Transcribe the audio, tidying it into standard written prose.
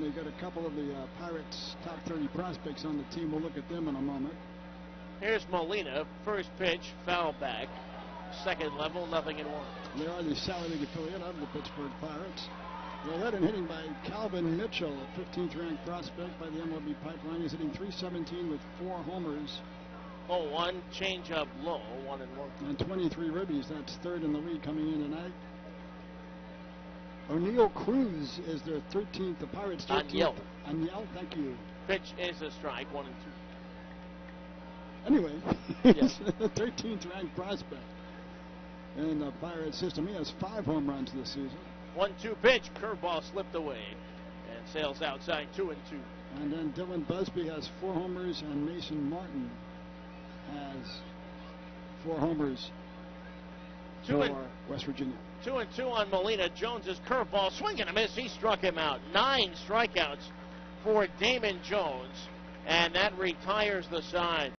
and they've got a couple of the Pirates' top 30 prospects on the team. We'll look at them in a moment. Here's Molina. First pitch, foul back. Second level, nothing in one. They are the salary affiliate of the Pittsburgh Pirates. They're led in hitting by Calvin Mitchell, a 15th-ranked prospect by the MLB Pipeline. He's hitting .317 with 4 homers. 0-1, change up low, 1-1. And 23 ribbies. That's third in the league coming in tonight. O'Neill Cruz is their 13th. The Pirates' 13th. O'Neill, thank you. Pitch is a strike, 1-2. Anyway, yes. The 13th-ranked prospect in the Pirate system. He has 5 home runs this season. 1-2 pitch, curveball slipped away, and sails outside, 2-2. And then Dylan Busby has 4 homers, and Mason Martin has 4 homers for West Virginia. 2-2 on Molina. Jones's curveball, swing and a miss. He struck him out. 9 strikeouts for Damon Jones, and that retires the side.